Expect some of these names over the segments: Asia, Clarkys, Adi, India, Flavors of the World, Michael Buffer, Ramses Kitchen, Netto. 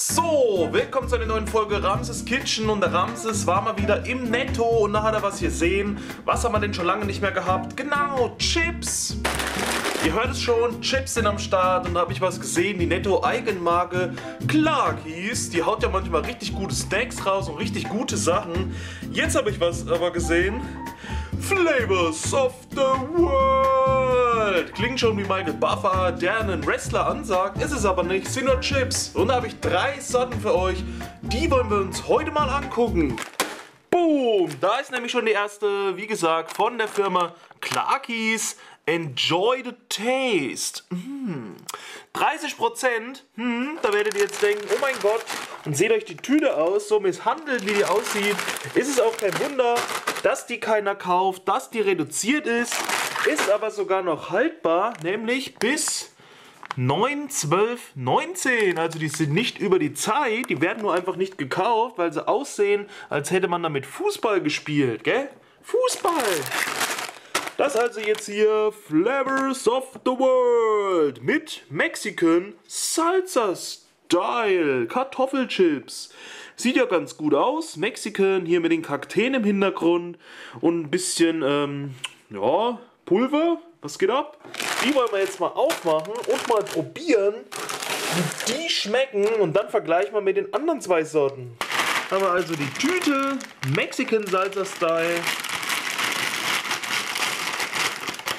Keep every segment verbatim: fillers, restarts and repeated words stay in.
So, willkommen zu einer neuen Folge Ramses Kitchen, und der Ramses war mal wieder im Netto und da hat er was gesehen. Was haben wir denn schon lange nicht mehr gehabt? Genau, Chips! Ihr hört es schon, Chips sind am Start und da habe ich was gesehen, die Netto-Eigenmarke Clarkys. Die haut ja manchmal richtig gute Snacks raus und richtig gute Sachen. Jetzt habe ich was aber gesehen. Flavors of the World! Klingt schon wie Michael Buffer, der einen Wrestler ansagt, ist es aber nicht, sind nur Chips. Und da habe ich drei Sorten für euch, die wollen wir uns heute mal angucken. Boom! Da ist nämlich schon die erste, wie gesagt, von der Firma Clarkys. Enjoy the taste. Hm. dreißig Prozent, hm, da werdet ihr jetzt denken, oh mein Gott, und seht euch die Tüte aus, so misshandelt, wie die aussieht, ist es auch kein Wunder, dass die keiner kauft, dass die reduziert ist, ist aber sogar noch haltbar, nämlich bis neun, zwölf, neunzehn, also die sind nicht über die Zeit, die werden nur einfach nicht gekauft, weil sie aussehen, als hätte man damit Fußball gespielt, gell? Fußball! Das also jetzt hier Flavors of the World mit Mexican Salsa Style Kartoffelchips. Sieht ja ganz gut aus, Mexican, hier mit den Kakteen im Hintergrund und ein bisschen, ähm, ja, Pulver, was geht ab? Die wollen wir jetzt mal aufmachen und mal probieren, wie die schmecken, und dann vergleichen wir mit den anderen zwei Sorten. Haben wir also die Tüte, Mexican Salsa Style.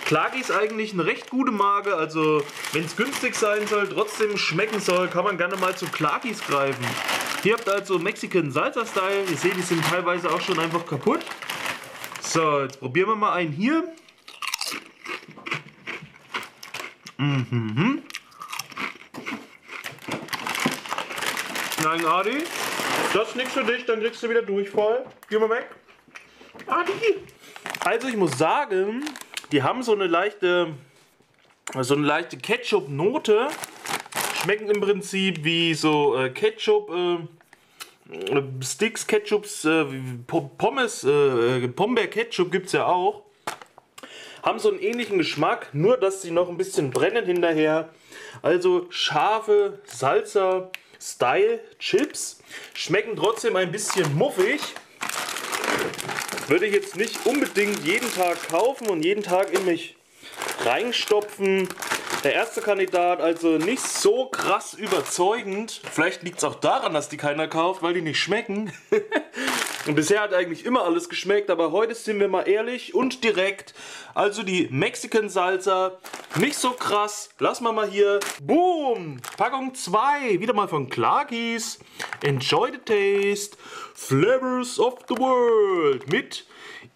Clarkys ist eigentlich eine recht gute Marke, also wenn es günstig sein soll, trotzdem schmecken soll, kann man gerne mal zu Clarkys greifen. Hier habt ihr also Mexican Salsa Style, ihr seht, die sind teilweise auch schon einfach kaputt. So, jetzt probieren wir mal einen hier. Mhm. Nein, Adi, das ist nichts für dich, dann kriegst du wieder Durchfall. Geh mal weg. Adi! Also ich muss sagen, die haben so eine leichte, so eine leichte Ketchup-Note. Schmecken im Prinzip wie so äh, Ketchup, äh, Sticks, Ketchups, äh, Pommes, äh, Pombeer-Ketchup gibt es ja auch. Haben so einen ähnlichen Geschmack, nur dass sie noch ein bisschen brennen hinterher. Also scharfe Salsa-Style-Chips. Schmecken trotzdem ein bisschen muffig. Würde ich jetzt nicht unbedingt jeden Tag kaufen und jeden Tag in mich reinstopfen. Der erste Kandidat also nicht so krass überzeugend. Vielleicht liegt es auch daran, dass die keiner kauft, weil die nicht schmecken. Und bisher hat eigentlich immer alles geschmeckt, aber heute sind wir mal ehrlich und direkt. Also die Mexican Salsa, nicht so krass. Lass mal mal hier. Boom! Packung zwei, wieder mal von Clarkys. Enjoy the taste. Flavors of the World mit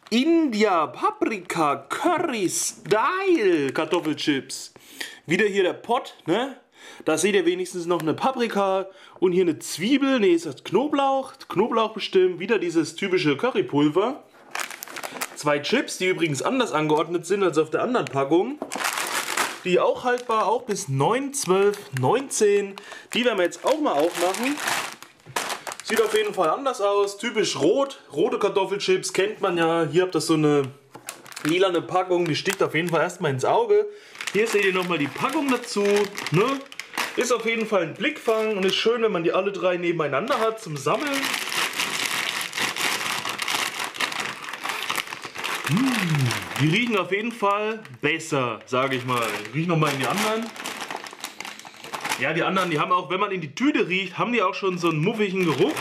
India Paprika Curry Style Kartoffelchips. Wieder hier der Pott, ne? Da seht ihr wenigstens noch eine Paprika und hier eine Zwiebel, ne, ist das Knoblauch, Knoblauch bestimmt, wieder dieses typische Currypulver. Zwei Chips, die übrigens anders angeordnet sind als auf der anderen Packung. Die auch haltbar, auch bis neun, zwölf, neunzehn. Die werden wir jetzt auch mal aufmachen. Sieht auf jeden Fall anders aus, typisch rot, rote Kartoffelchips kennt man ja. Hier habt ihr so eine lilane Packung, die sticht auf jeden Fall erstmal ins Auge. Hier seht ihr nochmal die Packung dazu, ne? Ist auf jeden Fall ein Blickfang und ist schön, wenn man die alle drei nebeneinander hat zum Sammeln. Mmh, die riechen auf jeden Fall besser, sage ich mal. Ich riech nochmal in die anderen. Ja, die anderen, die haben auch, wenn man in die Tüte riecht, haben die auch schon so einen muffigen Geruch.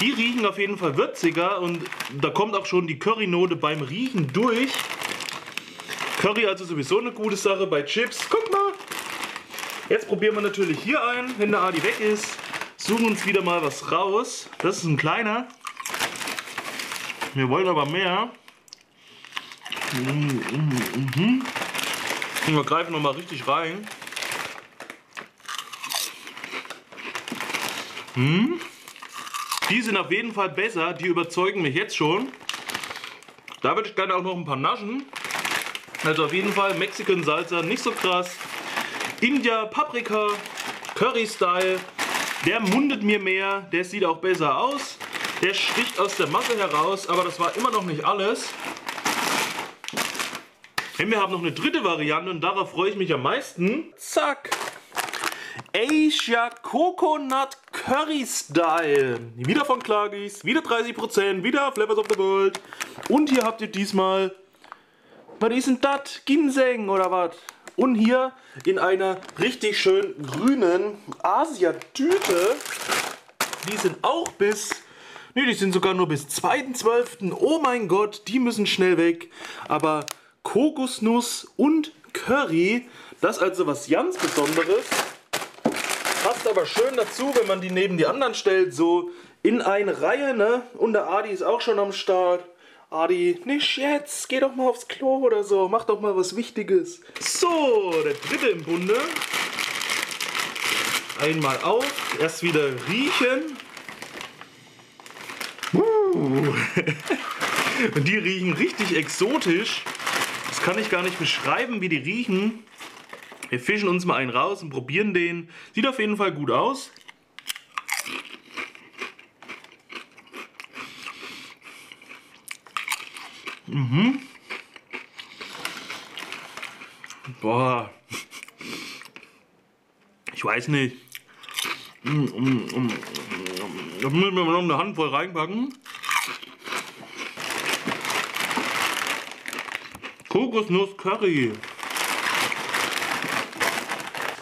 Die riechen auf jeden Fall würziger und da kommt auch schon die Currynote beim Riechen durch. Curry also sowieso eine gute Sache bei Chips. Guck mal! Jetzt probieren wir natürlich hier ein, wenn der Adi weg ist. Suchen uns wieder mal was raus. Das ist ein kleiner. Wir wollen aber mehr. Mhm. Wir greifen nochmal richtig rein. Mhm. Die sind auf jeden Fall besser. Die überzeugen mich jetzt schon. Da würde ich gerne auch noch ein paar naschen. Also auf jeden Fall Mexican Salsa, nicht so krass. India Paprika, Curry Style, der mundet mir mehr, der sieht auch besser aus. Der sticht aus der Masse heraus, aber das war immer noch nicht alles. Wir haben noch eine dritte Variante und darauf freue ich mich am meisten. Zack! Asia Coconut Curry Style. Wieder von Clarkys, wieder dreißig Prozent, wieder Flavors of the World. Und hier habt ihr diesmal, was ist denn das? Ginseng oder was? Und hier in einer richtig schön grünen Asia-Tüte. Die sind auch bis... Ne, die sind sogar nur bis zweiten zwölften Oh mein Gott, die müssen schnell weg. Aber Kokosnuss und Curry, das ist also was ganz Besonderes. Passt aber schön dazu, wenn man die neben die anderen stellt, so in eine Reihe, ne? Und der Adi ist auch schon am Start. Adi, nicht jetzt, geh doch mal aufs Klo oder so, mach doch mal was Wichtiges. So, der dritte im Bunde. Einmal auf, erst wieder riechen. Uh. Und die riechen richtig exotisch. Das kann ich gar nicht beschreiben, wie die riechen. Wir fischen uns mal einen raus und probieren den. Sieht auf jeden Fall gut aus. Mhm. Boah. Ich weiß nicht. Da müssen wir noch eine Handvoll reinpacken. Kokosnuss Curry.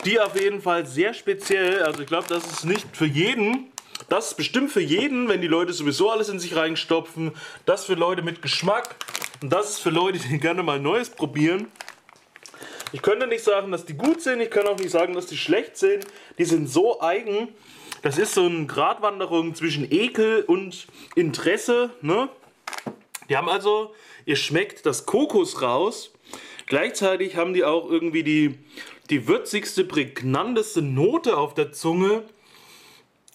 Die auf jeden Fall sehr speziell. Also ich glaube, das ist nicht für jeden. Das ist bestimmt für jeden, wenn die Leute sowieso alles in sich reinstopfen. Das für Leute mit Geschmack. Und das ist für Leute, die gerne mal Neues probieren. Ich könnte nicht sagen, dass die gut sind. Ich kann auch nicht sagen, dass die schlecht sind. Die sind so eigen. Das ist so eine Gratwanderung zwischen Ekel und Interesse, ne? Die haben also, ihr schmeckt das Kokos raus, gleichzeitig haben die auch irgendwie die, die würzigste, prägnanteste Note auf der Zunge.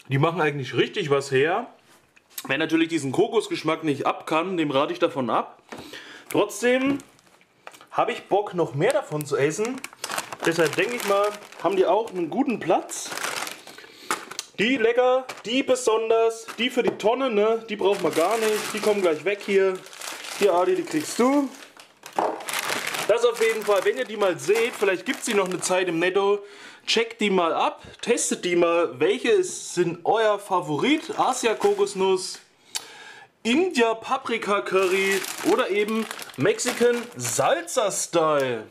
Die machen eigentlich richtig was her. Wer natürlich diesen Kokosgeschmack nicht ab kann, dem rate ich davon ab. Trotzdem habe ich Bock, noch mehr davon zu essen. Deshalb denke ich mal, haben die auch einen guten Platz. Die lecker, die besonders, die für die Tonne, ne? Die braucht man gar nicht, die kommen gleich weg hier. Hier, Adi, die kriegst du. Das auf jeden Fall, wenn ihr die mal seht, vielleicht gibt es die noch eine Zeit im Netto, checkt die mal ab, testet die mal, welche sind euer Favorit? Asia-Kokosnuss, India-Paprika-Curry oder eben Mexican-Salsa-Style.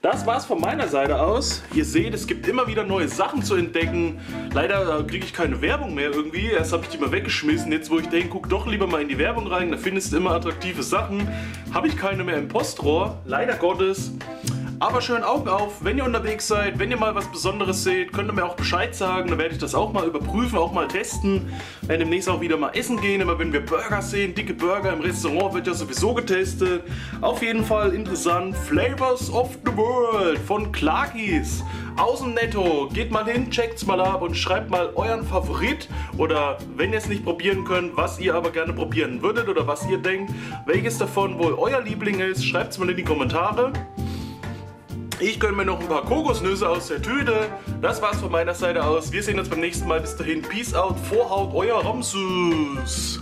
Das war's von meiner Seite aus. Ihr seht, es gibt immer wieder neue Sachen zu entdecken. Leider kriege ich keine Werbung mehr irgendwie. Erst habe ich die mal weggeschmissen. Jetzt, wo ich denke, guck doch lieber mal in die Werbung rein. Da findest du immer attraktive Sachen. Habe ich keine mehr im Postrohr. Leider Gottes. Aber schön Augen auf, wenn ihr unterwegs seid, wenn ihr mal was Besonderes seht, könnt ihr mir auch Bescheid sagen, dann werde ich das auch mal überprüfen, auch mal testen. Wir werden demnächst auch wieder mal essen gehen, immer wenn wir Burger sehen, dicke Burger im Restaurant wird ja sowieso getestet. Auf jeden Fall interessant, Flavors of the World von Clarkys aus dem Netto. Geht mal hin, checkt's mal ab und schreibt mal euren Favorit oder wenn ihr es nicht probieren könnt, was ihr aber gerne probieren würdet oder was ihr denkt, welches davon wohl euer Liebling ist, schreibt's mal in die Kommentare. Ich gönne mir noch ein paar Kokosnüsse aus der Tüte. Das war's von meiner Seite aus. Wir sehen uns beim nächsten Mal. Bis dahin. Peace out. Vorhaut, euer Ramses.